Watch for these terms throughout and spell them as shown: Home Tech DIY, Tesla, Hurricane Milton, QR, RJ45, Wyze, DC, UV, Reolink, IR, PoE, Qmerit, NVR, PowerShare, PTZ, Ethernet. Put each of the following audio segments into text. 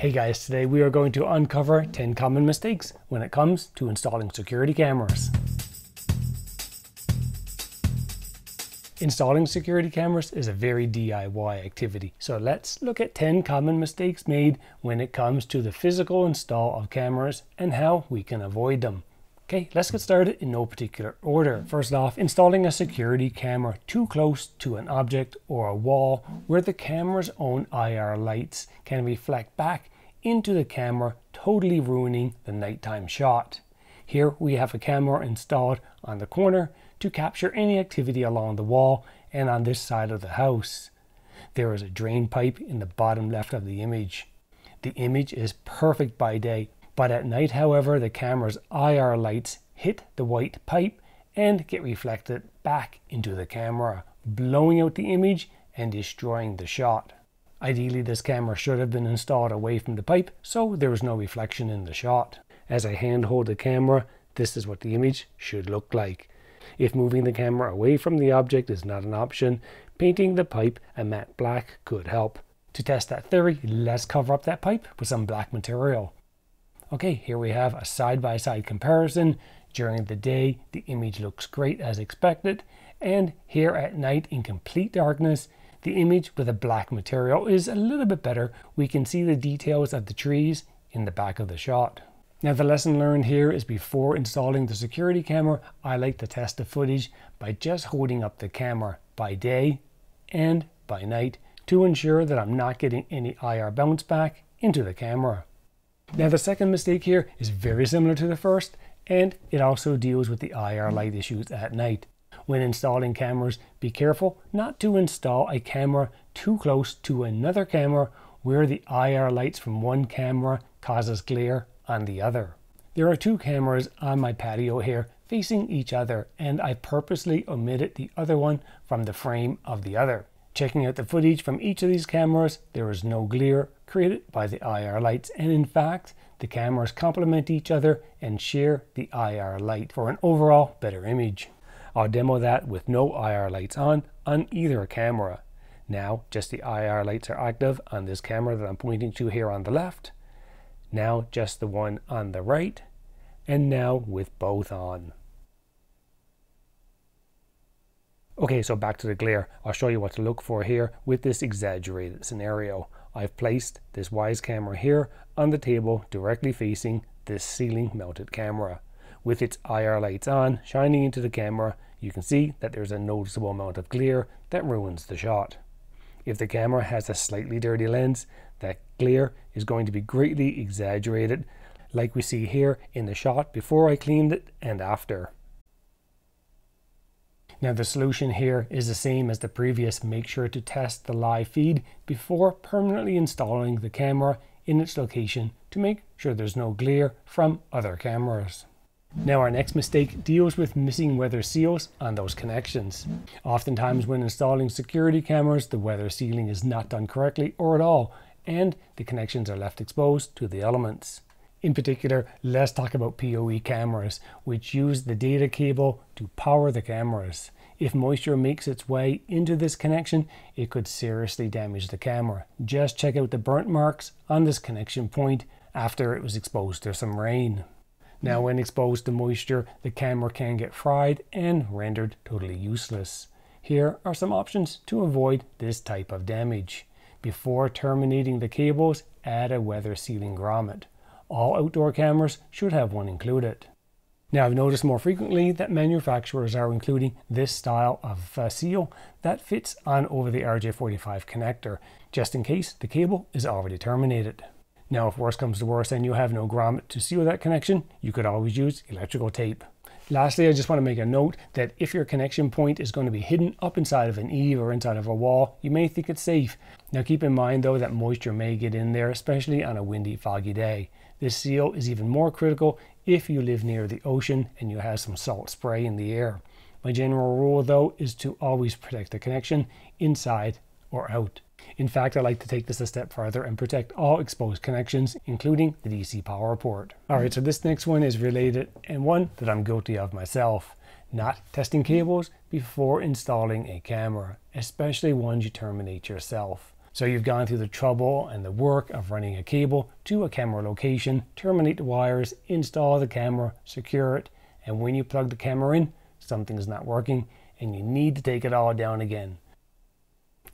Hey guys, today we are going to uncover 10 common mistakes when it comes to installing security cameras. Installing security cameras is a very DIY activity, so let's look at 10 common mistakes made when it comes to the physical install of cameras and how we can avoid them. Okay, let's get started in no particular order. First off, installing a security camera too close to an object or a wall where the camera's own IR lights can reflect back into the camera, totally ruining the nighttime shot. Here we have a camera installed on the corner to capture any activity along the wall and on this side of the house. There is a drain pipe in the bottom left of the image. The image is perfect by day, but at night, however, the camera's IR lights hit the white pipe and get reflected back into the camera, blowing out the image and destroying the shot. Ideally, this camera should have been installed away from the pipe, so there was no reflection in the shot. As I hand hold the camera, this is what the image should look like. If moving the camera away from the object is not an option, painting the pipe a matte black could help. To test that theory, let's cover up that pipe with some black material. Okay, here we have a side-by-side comparison. During the day, the image looks great as expected, and here at night in complete darkness, the image with a black material is a little bit better. We can see the details of the trees in the back of the shot. Now the lesson learned here is before installing the security camera, I like to test the footage by just holding up the camera by day and by night to ensure that I'm not getting any IR bounce back into the camera. Now the second mistake here is very similar to the first, and it also deals with the IR light issues at night. When installing cameras, be careful not to install a camera too close to another camera where the IR lights from one camera causes glare on the other. There are two cameras on my patio here facing each other, and I purposely omitted the other one from the frame of the other. Checking out the footage from each of these cameras, there is no glare created by the IR lights, and in fact the cameras complement each other and share the IR light for an overall better image. I'll demo that with no IR lights on either camera. Now just the IR lights are active on this camera that I'm pointing to here on the left, now just the one on the right, and now with both on. Okay, so back to the glare. I'll show you what to look for here with this exaggerated scenario. I've placed this Wyze camera here on the table directly facing this ceiling mounted camera. With its IR lights on, shining into the camera, you can see that there's a noticeable amount of glare that ruins the shot. If the camera has a slightly dirty lens, that glare is going to be greatly exaggerated, like we see here in the shot before I cleaned it and after. Now the solution here is the same as the previous. Make sure to test the live feed before permanently installing the camera in its location to make sure there's no glare from other cameras. Now our next mistake deals with missing weather seals on those connections. Oftentimes when installing security cameras, the weather sealing is not done correctly or at all, and the connections are left exposed to the elements. In particular, let's talk about PoE cameras, which use the data cable to power the cameras. If moisture makes its way into this connection, it could seriously damage the camera. Just check out the burnt marks on this connection point after it was exposed to some rain. Now when exposed to moisture, the camera can get fried and rendered totally useless. Here are some options to avoid this type of damage. Before terminating the cables, add a weather sealing grommet. All outdoor cameras should have one included. Now I've noticed more frequently that manufacturers are including this style of seal that fits on over the RJ45 connector, just in case the cable is already terminated. Now if worse comes to worse and you have no grommet to seal that connection, you could always use electrical tape. Lastly, I just want to make a note that if your connection point is going to be hidden up inside of an eave or inside of a wall, you may think it's safe. Now keep in mind though that moisture may get in there, especially on a windy, foggy day. This seal is even more critical if you live near the ocean and you have some salt spray in the air. My general rule though is to always protect the connection inside or out. In fact, I like to take this a step further and protect all exposed connections, including the DC power port. Alright, so this next one is related and one that I'm guilty of myself. Not testing cables before installing a camera, especially ones you terminate yourself. So you've gone through the trouble and the work of running a cable to a camera location, terminate the wires, install the camera, secure it, and when you plug the camera in, something's not working and you need to take it all down again.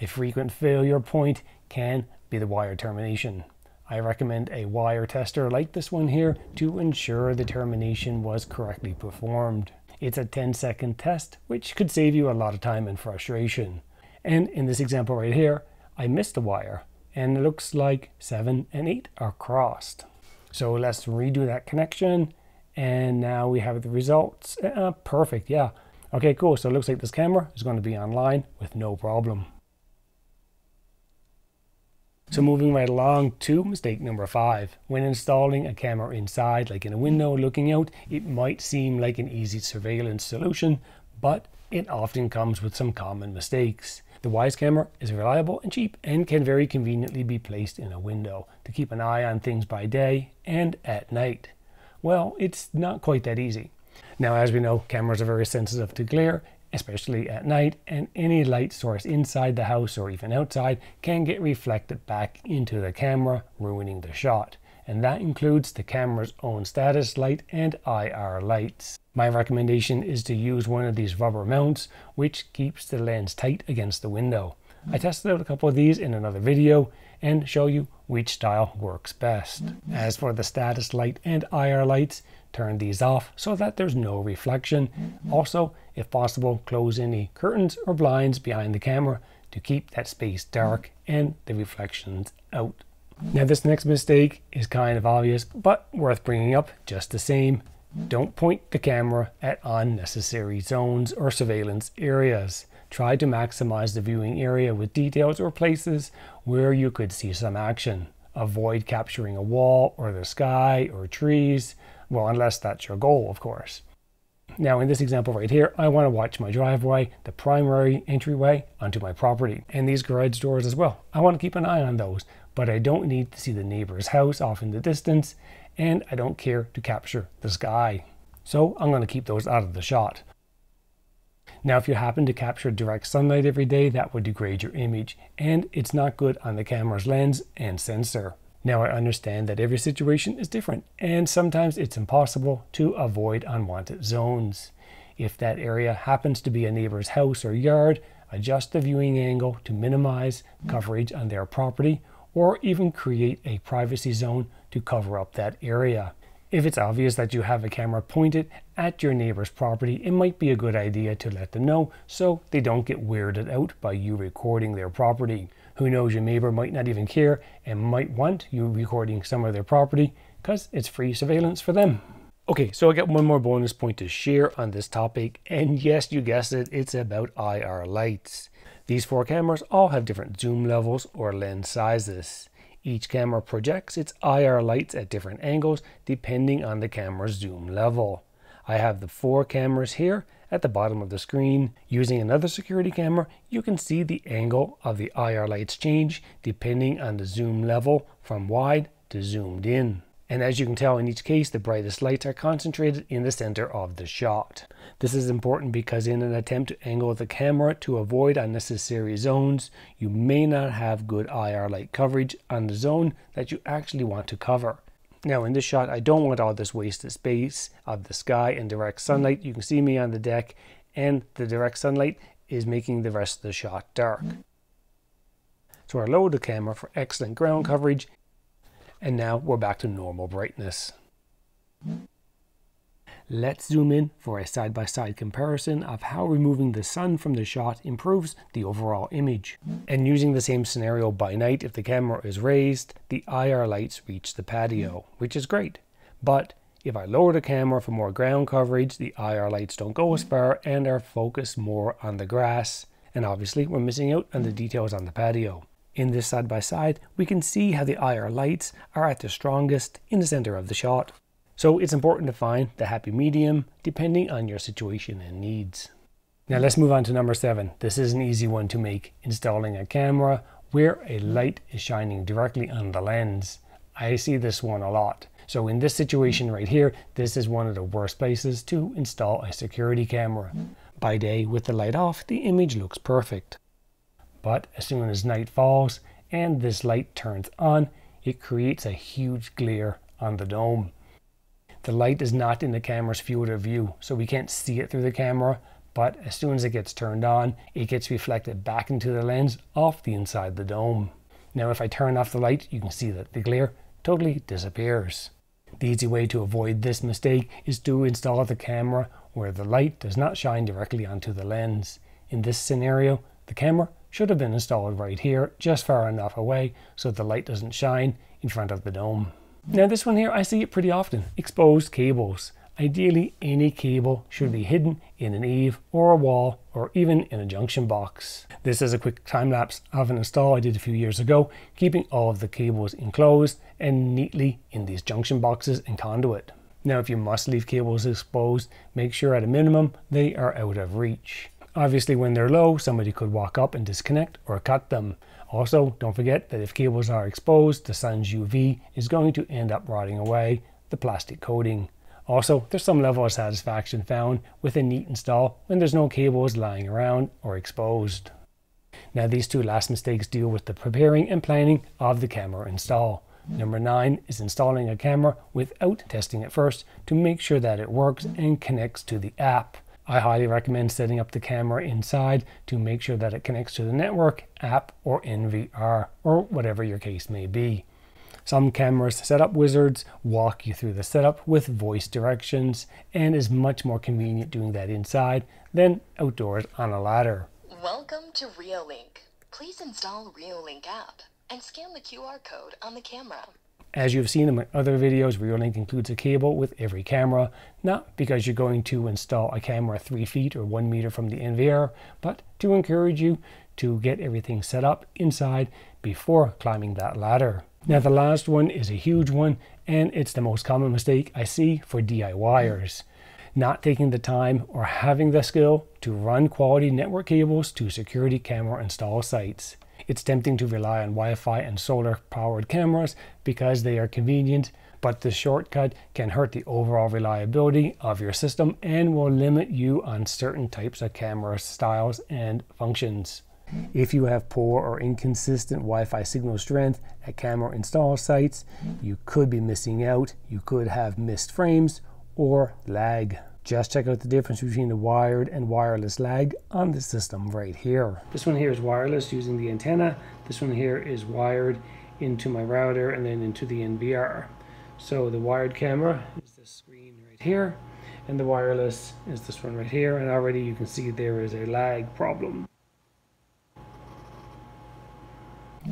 A frequent failure point can be the wire termination. I recommend a wire tester like this one here to ensure the termination was correctly performed. It's a 10-second test, which could save you a lot of time and frustration. And in this example right here, I missed the wire, and it looks like 7 and 8 are crossed. So let's redo that connection, and now we have the results. Perfect, yeah. Okay, cool, so it looks like this camera is going to be online with no problem. So moving right along to mistake number 5. When installing a camera inside, like in a window looking out, it might seem like an easy surveillance solution, but it often comes with some common mistakes. The Wyze camera is reliable and cheap and can very conveniently be placed in a window to keep an eye on things by day and at night. Well, it's not quite that easy. Now, as we know, cameras are very sensitive to glare, especially at night, and any light source inside the house or even outside can get reflected back into the camera, ruining the shot. And that includes the camera's own status light and IR lights. My recommendation is to use one of these rubber mounts, which keeps the lens tight against the window. I tested out a couple of these in another video and show you which style works best. As for the status light and IR lights, turn these off so that there's no reflection. Also, if possible, close any curtains or blinds behind the camera to keep that space dark and the reflections out. Now, this next mistake is kind of obvious, but worth bringing up just the same. Don't point the camera at unnecessary zones or surveillance areas. Try to maximize the viewing area with details or places where you could see some action. Avoid capturing a wall or the sky or trees. Well, unless that's your goal, of course. Now, in this example right here, I want to watch my driveway, the primary entryway onto my property, and these garage doors as well. I want to keep an eye on those, but I don't need to see the neighbor's house off in the distance, and I don't care to capture the sky. So I'm going to keep those out of the shot. Now, if you happen to capture direct sunlight every day, that would degrade your image, and it's not good on the camera's lens and sensor. Now, I understand that every situation is different, and sometimes it's impossible to avoid unwanted zones. If that area happens to be a neighbor's house or yard, adjust the viewing angle to minimize coverage on their property, or even create a privacy zone to cover up that area. If it's obvious that you have a camera pointed at your neighbor's property, it might be a good idea to let them know so they don't get weirded out by you recording their property. Who knows, your neighbor might not even care and might want you recording some of their property because it's free surveillance for them. Okay, so I got one more bonus point to share on this topic, and yes, you guessed it, it's about IR lights. These 4 cameras all have different zoom levels or lens sizes. Each camera projects its IR lights at different angles depending on the camera's zoom level. I have the 4 cameras here at the bottom of the screen. Using another security camera, you can see the angle of the IR lights change depending on the zoom level from wide to zoomed in. And as you can tell, in each case, the brightest lights are concentrated in the center of the shot. This is important because in an attempt to angle the camera to avoid unnecessary zones, you may not have good IR light coverage on the zone that you actually want to cover. Now, in this shot, I don't want all this wasted space of the sky and direct sunlight. You can see me on the deck, and the direct sunlight is making the rest of the shot dark. So I lowered the camera for excellent ground coverage, and now we're back to normal brightness. Let's zoom in for a side-by-side comparison of how removing the sun from the shot improves the overall image. And using the same scenario by night, if the camera is raised, the IR lights reach the patio, which is great. But if I lower the camera for more ground coverage, the IR lights don't go as far and are focused more on the grass. And obviously, we're missing out on the details on the patio. In this side-by-side, we can see how the IR lights are at their strongest in the center of the shot. So it's important to find the happy medium depending on your situation and needs. Now let's move on to number 7. This is an easy one to make. Installing a camera where a light is shining directly on the lens. I see this one a lot. So in this situation right here, this is one of the worst places to install a security camera. By day with the light off, the image looks perfect. But as soon as night falls and this light turns on, it creates a huge glare on the dome. The light is not in the camera's field of view, so we can't see it through the camera, but as soon as it gets turned on, it gets reflected back into the lens off the inside the dome. Now if I turn off the light, you can see that the glare totally disappears. The easy way to avoid this mistake is to install the camera where the light does not shine directly onto the lens. In this scenario, the camera should have been installed right here, just far enough away so the light doesn't shine in front of the dome. Now this one here, I see it pretty often, exposed cables. Ideally, any cable should be hidden in an eave or a wall or even in a junction box. This is a quick time lapse of an install I did a few years ago, keeping all of the cables enclosed and neatly in these junction boxes and conduit. Now if you must leave cables exposed, make sure at a minimum they are out of reach. Obviously when they're low, somebody could walk up and disconnect or cut them. Also, don't forget that if cables are exposed, the sun's UV is going to end up rotting away the plastic coating. Also, there's some level of satisfaction found with a neat install when there's no cables lying around or exposed. Now these two last mistakes deal with the preparing and planning of the camera install. Number 9 is installing a camera without testing it first to make sure that it works and connects to the app. I highly recommend setting up the camera inside to make sure that it connects to the network, app, or NVR, or whatever your case may be. Some cameras setup wizards walk you through the setup with voice directions, and is much more convenient doing that inside than outdoors on a ladder. Welcome to Reolink. Please install Reolink app and scan the QR code on the camera. As you've seen in my other videos, Reolink includes a cable with every camera, not because you're going to install a camera 3 feet or 1 meter from the NVR, but to encourage you to get everything set up inside before climbing that ladder. Now the last one is a huge one, and it's the most common mistake I see for DIYers. Not taking the time or having the skill to run quality network cables to security camera install sites. It's tempting to rely on Wi-Fi and solar powered cameras because they are convenient, but the shortcut can hurt the overall reliability of your system and will limit you on certain types of camera styles and functions. If you have poor or inconsistent Wi-Fi signal strength at camera install sites, you could be missing out, you could have missed frames or lag. Just check out the difference between the wired and wireless lag on the system right here. This one here is wireless using the antenna. This one here is wired into my router and then into the NVR. So the wired camera is this screen right here, and the wireless is this one right here, and already you can see there is a lag problem.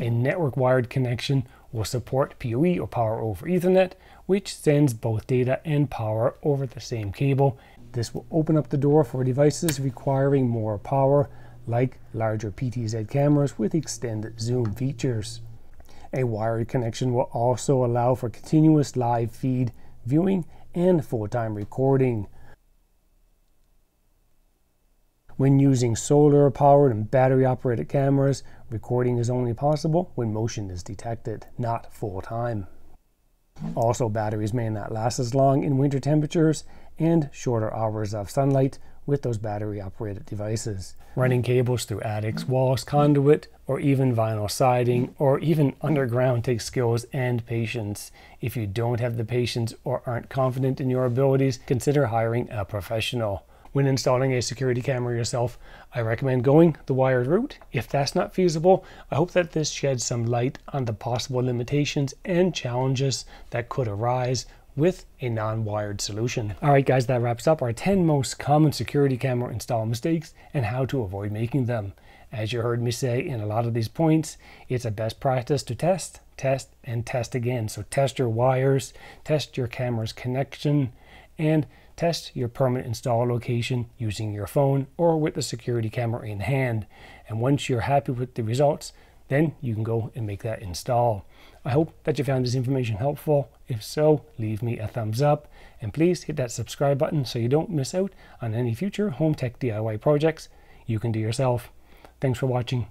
A network wired connection will support PoE or power over Ethernet, which sends both data and power over the same cable. This will open up the door for devices requiring more power, like larger PTZ cameras with extended zoom features. A wired connection will also allow for continuous live feed viewing and full-time recording. When using solar-powered and battery-operated cameras, recording is only possible when motion is detected, not full-time. Also, batteries may not last as long in winter temperatures and shorter hours of sunlight with those battery-operated devices. Running cables through attics, walls, conduit, or even vinyl siding, or even underground takes skills and patience. If you don't have the patience or aren't confident in your abilities, consider hiring a professional. When installing a security camera yourself, I recommend going the wired route. If that's not feasible, I hope that this sheds some light on the possible limitations and challenges that could arise with a non-wired solution. Alright guys, that wraps up our 10 most common security camera install mistakes and how to avoid making them. As you heard me say in a lot of these points, it's a best practice to test, test, and test again. So test your wires, test your camera's connection, and test your permanent install location using your phone or with the security camera in hand. And once you're happy with the results, then you can go and make that install. I hope that you found this information helpful. If so, leave me a thumbs up and please hit that subscribe button so you don't miss out on any future home tech DIY projects you can do yourself. Thanks for watching.